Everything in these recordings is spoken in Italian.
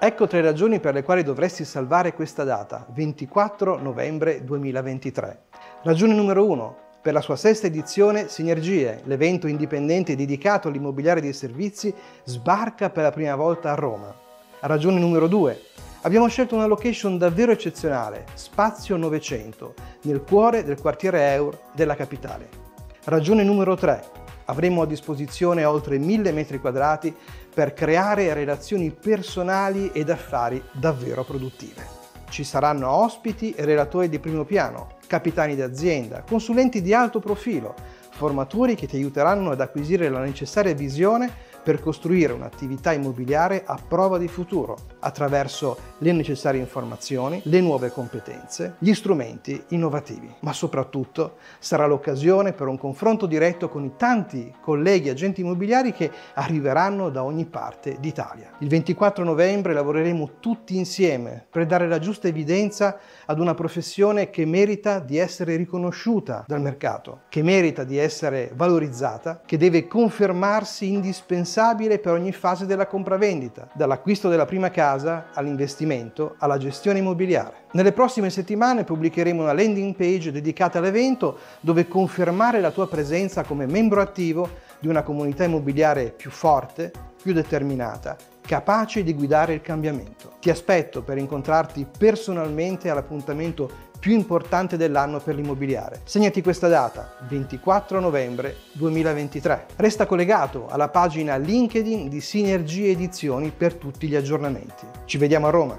Ecco tre ragioni per le quali dovresti salvare questa data, 24 novembre 2023. Ragione numero 1. Per la sua sesta edizione, Sinergie, l'evento indipendente dedicato all'immobiliare dei servizi, sbarca per la prima volta a Roma. Ragione numero 2. Abbiamo scelto una location davvero eccezionale, Spazio 900, nel cuore del quartiere EUR della capitale. Ragione numero 3. Avremo a disposizione oltre 1000 metri quadrati per creare relazioni personali ed affari davvero produttive. Ci saranno ospiti e relatori di primo piano, capitani d'azienda, consulenti di alto profilo, formatori che ti aiuteranno ad acquisire la necessaria visione per costruire un'attività immobiliare a prova di futuro, attraverso le necessarie informazioni, le nuove competenze, gli strumenti innovativi. Ma soprattutto sarà l'occasione per un confronto diretto con i tanti colleghi agenti immobiliari che arriveranno da ogni parte d'Italia. Il 24 novembre lavoreremo tutti insieme per dare la giusta evidenza ad una professione che merita di essere riconosciuta dal mercato, che merita di essere valorizzata, che deve confermarsi indispensabile per ogni fase della compravendita, dall'acquisto della prima casa all'investimento alla gestione immobiliare. Nelle prossime settimane pubblicheremo una landing page dedicata all'evento dove confermare la tua presenza come membro attivo di una comunità immobiliare più forte, più determinata, capace di guidare il cambiamento. Ti aspetto per incontrarti personalmente all'appuntamento più importante dell'anno per l'immobiliare. Segnati questa data, 24 novembre 2023. Resta collegato alla pagina LinkedIn di Sinergie Edizioni per tutti gli aggiornamenti. Ci vediamo a Roma.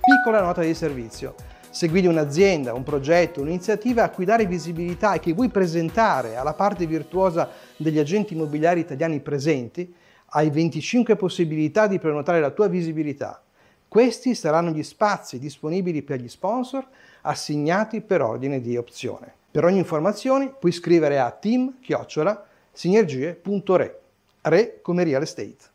Piccola nota di servizio. Se guidi un'azienda, un progetto, un'iniziativa a cui dare visibilità e che vuoi presentare alla parte virtuosa degli agenti immobiliari italiani presenti, hai 25 possibilità di prenotare la tua visibilità. Questi saranno gli spazi disponibili per gli sponsor assegnati per ordine di opzione. Per ogni informazione puoi scrivere a team@sinergie.re, re come real estate.